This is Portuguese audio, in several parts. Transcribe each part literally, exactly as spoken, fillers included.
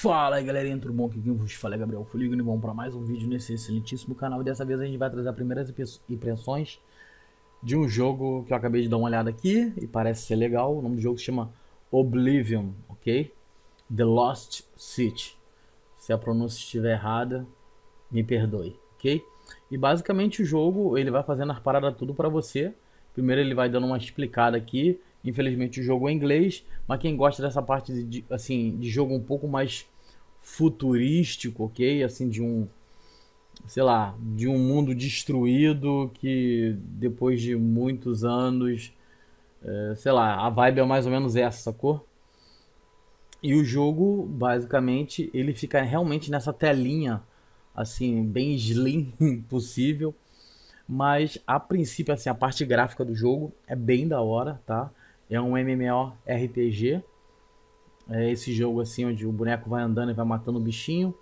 Fala aí galerinha, tudo bom? Aqui quem vos fala é Gabriel Foligno e vamos para mais um vídeo nesse excelentíssimo canal. Dessa vez a gente vai trazer as primeiras impressões de um jogo que eu acabei de dar uma olhada aqui e parece ser legal. O nome do jogo se chama Oblivion, ok? The Lost City. Se a pronúncia estiver errada, me perdoe, ok? E basicamente o jogo ele vai fazendo as paradas tudo para você. Primeiro ele vai dando uma explicada aqui. Infelizmente o jogo é em inglês, mas quem gosta dessa parte de, de, assim, de jogo um pouco mais futurístico, ok? Assim, de um, sei lá, de um mundo destruído que depois de muitos anos, é, sei lá, a vibe é mais ou menos essa, sacou? E o jogo, basicamente, ele fica realmente nessa telinha, assim, bem slim possível, mas a princípio, assim, a parte gráfica do jogo é bem da hora, tá? É um M M O R P G, é esse jogo assim onde o boneco vai andando e vai matando o bichinho.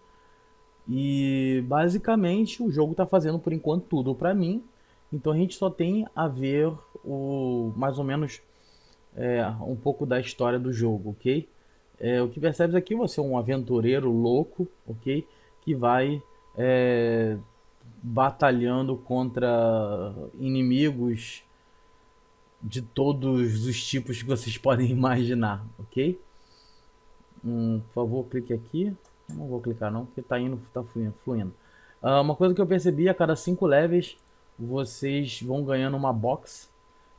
E basicamente o jogo tá fazendo por enquanto tudo pra mim. Então a gente só tem a ver o mais ou menos é, um pouco da história do jogo, ok? É, o que percebes aqui, você é um aventureiro louco, ok? Que vai é, batalhando contra inimigos de todos os tipos que vocês podem imaginar, ok? Hum, por favor, clique aqui. Não vou clicar não, porque tá indo, tá fluindo. fluindo. Ah, uma coisa que eu percebi, a cada cinco levels, vocês vão ganhando uma box.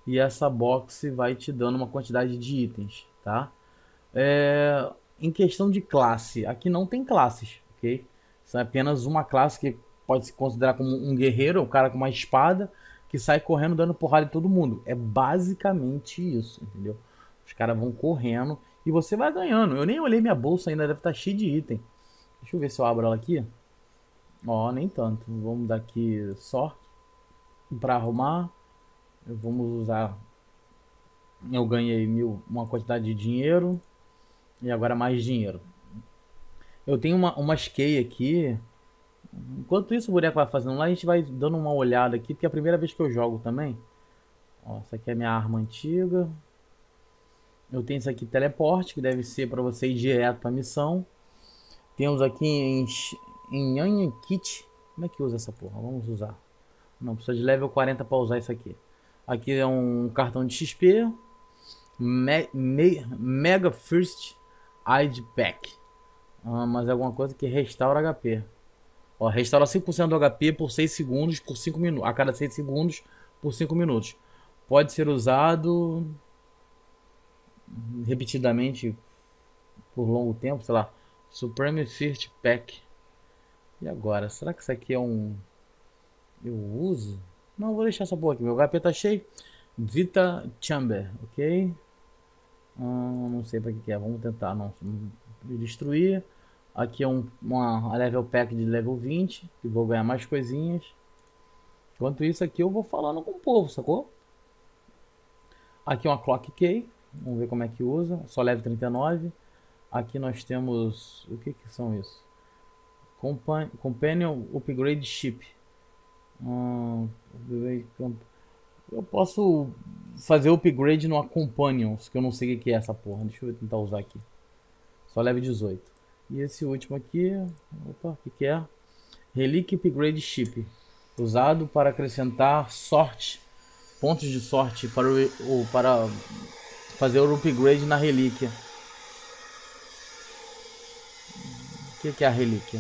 E essa box vai te dando uma quantidade de itens, tá? É, em questão de classe, aqui não tem classes, ok? São apenas uma classe que pode se considerar como um guerreiro, um cara com uma espada, que sai correndo dando porrada em todo mundo. É basicamente isso, entendeu? Os caras vão correndo e você vai ganhando. Eu nem olhei minha bolsa ainda, deve estar cheia de item. Deixa eu ver se eu abro ela aqui. Ó, nem tanto. Vamos dar aqui só para arrumar. Vamos usar... Eu ganhei mil, uma quantidade de dinheiro. E agora mais dinheiro. Eu tenho uma, uma skate aqui. Enquanto isso o boneco vai fazendo lá, a gente vai dando uma olhada aqui, porque é a primeira vez que eu jogo também. Ó, essa aqui é a minha arma antiga. Eu tenho isso aqui, teleporte, que deve ser para você ir direto para a missão. Temos aqui em, em Anjan Kit. Como é que usa essa porra? Vamos usar. Não, precisa de level quarenta para usar isso aqui. Aqui é um cartão de X P. Me, me, Mega First Aid Pack. Ah, mas é alguma coisa que restaura H P. Ó, restaura cinco por cento do H P por seis segundos, por cinco minutos, a cada seis segundos por cinco minutos. Pode ser usado repetidamente por longo tempo, sei lá. Supreme First Pack. E agora, será que isso aqui é um... eu uso? Não, vou deixar essa porra aqui, meu H P tá cheio. Vita Chamber, ok? Hum, não sei pra que que é, vamos tentar não destruir. Aqui é um uma level pack de level vinte, que vou ganhar mais coisinhas. Enquanto isso aqui eu vou falando com o povo, sacou? Aqui é uma clock key, vamos ver como é que usa, só level trinta e nove. Aqui nós temos, o que que são isso? Compan Companion Upgrade Ship. Hum, eu posso fazer upgrade numa Companions, que eu não sei o que é essa porra, deixa eu tentar usar aqui. Só level dezoito. E esse último aqui, opa, o que, que é? Relic Upgrade Ship. Usado para acrescentar sorte, pontos de sorte para, o, para fazer o upgrade na relíquia. O que, que é a relíquia?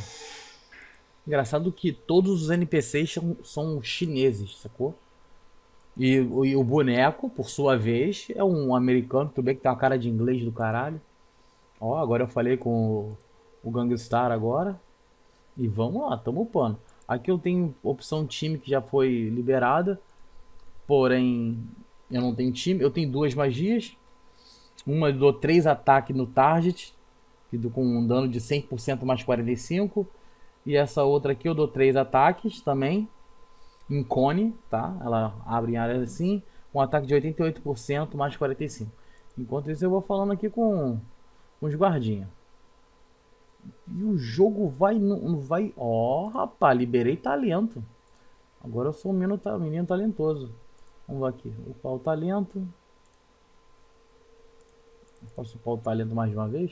Engraçado que todos os N P Cs são, são chineses, sacou? E, e o boneco, por sua vez, é um americano, tudo bem que tem uma cara de inglês do caralho. Ó, agora eu falei com o... o Gangstar agora. E vamos lá, tamo upando. Aqui eu tenho opção time que já foi liberada. Porém, eu não tenho time. Eu tenho duas magias. Uma eu dou três ataques no target, que dou com um dano de cem por cento mais quarenta e cinco. E essa outra aqui eu dou três ataques também. Em cone, tá? Ela abre em área assim. Um ataque de oitenta e oito por cento mais quarenta e cinco. Enquanto isso eu vou falando aqui com, com os guardinhas. E o jogo vai, não vai... Ó, oh, rapaz, liberei talento. Agora eu sou um menino, menino talentoso. Vamos lá aqui. Upar o talento. Posso upar o talento mais de uma vez?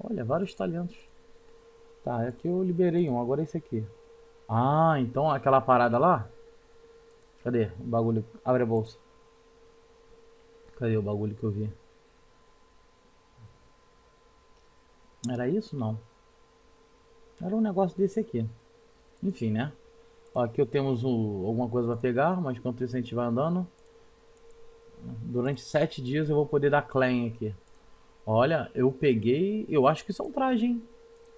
Olha, vários talentos. Tá, aqui eu liberei um, agora é esse aqui. Ah, então aquela parada lá. Cadê o bagulho? Abre a bolsa. Cadê o bagulho que eu vi? Era isso? Não. Era um negócio desse aqui. Enfim, né? Ó, aqui temos o, alguma coisa para pegar, mas enquanto isso a gente vai andando. Durante sete dias eu vou poder dar claim aqui. Olha, eu peguei... Eu acho que isso é um traje, hein?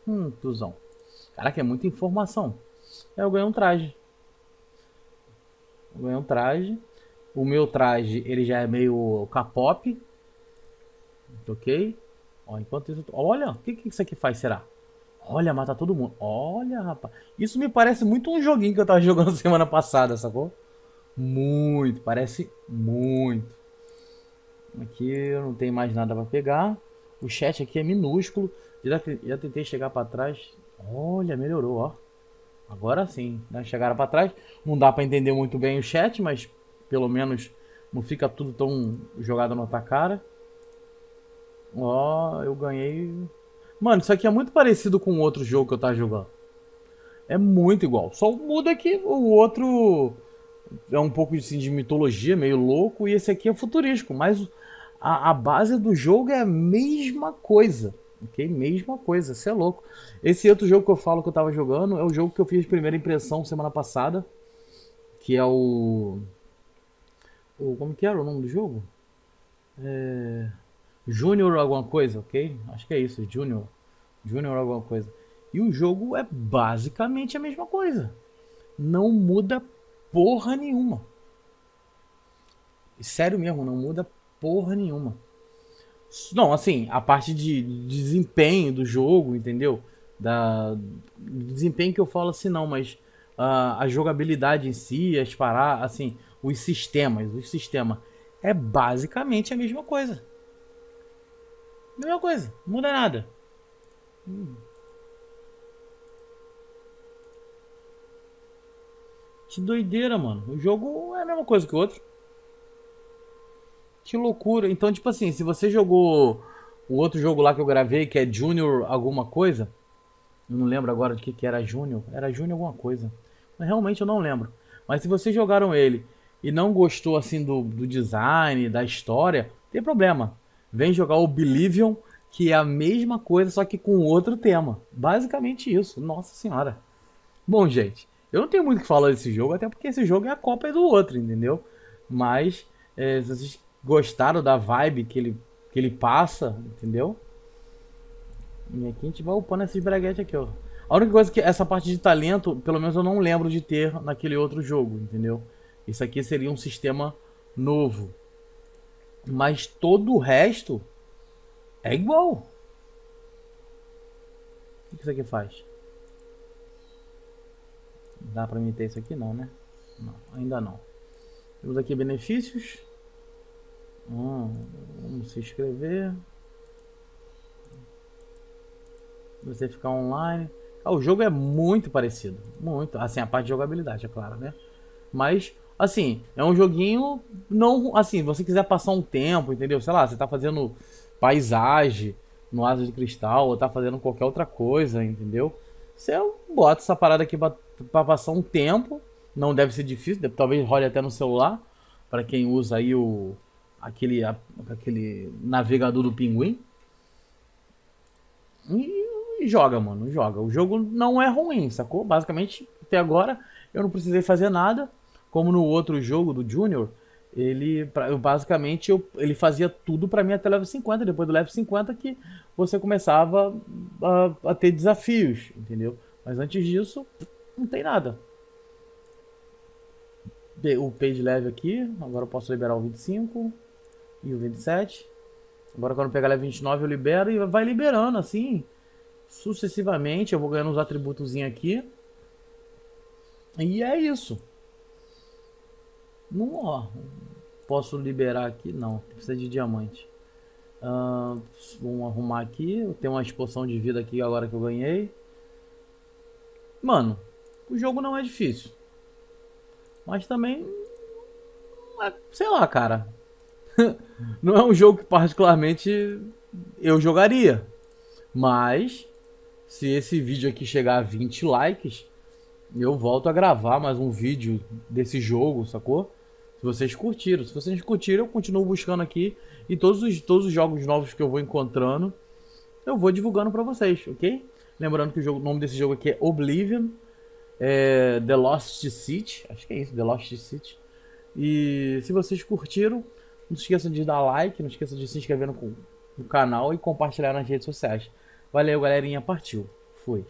Hum, cuzão. Caraca, é muita informação. Eu ganhei um traje. Eu ganhei um traje. O meu traje, ele já é meio K-pop. Ok? Ó, enquanto isso... Olha, o que, que isso aqui faz, será? Olha, mata todo mundo. Olha, rapaz. Isso me parece muito um joguinho que eu tava jogando semana passada, sacou? Muito, parece muito. Aqui não tem mais nada pra pegar. O chat aqui é minúsculo. Já, já tentei chegar pra trás. Olha, melhorou, ó. Agora sim, né? Chegaram pra trás. Não dá pra entender muito bem o chat, mas pelo menos não fica tudo tão jogado na tua cara. Ó, eu ganhei... Mano, isso aqui é muito parecido com outro jogo que eu tava jogando. É muito igual. Só muda que o outro é um pouco assim, de mitologia, meio louco. E esse aqui é futurístico. Mas a, a base do jogo é a mesma coisa. Ok? Mesma coisa. Isso é louco. Esse outro jogo que eu falo que eu tava jogando é o jogo que eu fiz primeira impressão semana passada. Que é o... o como que era o nome do jogo? É... Junior alguma coisa, ok? Acho que é isso, Junior. Junior alguma coisa. E o jogo é basicamente a mesma coisa. Não muda porra nenhuma. Sério mesmo, não muda porra nenhuma. Não, assim, a parte de desempenho do jogo, entendeu? Da... Desempenho que eu falo assim não, mas uh, a jogabilidade em si, as paradas, assim, os sistemas, o sistema é basicamente a mesma coisa. Mesma coisa, não muda nada. Hum. Que doideira, mano. O jogo é a mesma coisa que o outro. Que loucura. Então, tipo assim, se você jogou o outro jogo lá que eu gravei, que é Junior alguma coisa. Eu não lembro agora de que que era Junior. Era Junior alguma coisa. Mas realmente eu não lembro. Mas se vocês jogaram ele e não gostou assim do, do design, da história, não tem problema. Vem jogar o Oblivion, que é a mesma coisa, só que com outro tema. Basicamente isso. Nossa senhora. Bom, gente, eu não tenho muito o que falar desse jogo, até porque esse jogo é a cópia do outro, entendeu? Mas, é, se vocês gostaram da vibe que ele, que ele passa, entendeu? E aqui a gente vai upando esses braguetes aqui, ó. A única coisa é que essa parte de talento, pelo menos eu não lembro de ter naquele outro jogo, entendeu? Isso aqui seria um sistema novo. Mas todo o resto é igual. O que isso aqui faz? Dá pra imitar isso aqui não, né? Não, ainda não. Temos aqui benefícios. Hum, vamos se inscrever. Você ficar online. Ah, o jogo é muito parecido. Muito. Assim, a parte de jogabilidade, é claro, né? Mas... assim, é um joguinho, não, assim, você quiser passar um tempo, entendeu? Sei lá, você tá fazendo paisagem no Asa de Cristal, ou tá fazendo qualquer outra coisa, entendeu? Você bota essa parada aqui pra, pra passar um tempo, não deve ser difícil, talvez role até no celular, pra quem usa aí o, aquele, a, aquele navegador do pinguim. E, e joga, mano, joga. O jogo não é ruim, sacou? Basicamente, até agora, eu não precisei fazer nada. Como no outro jogo do Junior, ele pra, eu, basicamente eu, ele fazia tudo pra mim até level cinquenta. Depois do level cinquenta que você começava a, a ter desafios, entendeu? Mas antes disso, não tem nada. O page level aqui, agora eu posso liberar o vinte e cinco e o vinte e sete. Agora quando eu pegar level vinte e nove eu libero e vai liberando assim, sucessivamente. Eu vou ganhando uns atributozinhos aqui. E é isso. Não, ó, posso liberar aqui? Não, precisa de diamante. Uh, vamos arrumar aqui. Eu tenho uma exposição de vida aqui agora que eu ganhei. Mano, o jogo não é difícil. Mas também... sei lá, cara. Não é um jogo que particularmente eu jogaria. Mas, Se esse vídeo aqui chegar a vinte likes, eu volto a gravar mais um vídeo desse jogo, sacou? Se vocês curtiram. Se vocês curtiram, eu continuo buscando aqui. E todos os, todos os jogos novos que eu vou encontrando, eu vou divulgando pra vocês, ok? Lembrando que o, jogo, o nome desse jogo aqui é Oblivion. É The Lost City. Acho que é isso, The Lost City. E se vocês curtiram, não se esqueçam de dar like, não se esqueçam de se inscrever no, no canal e compartilhar nas redes sociais. Valeu, galerinha. Partiu. Fui.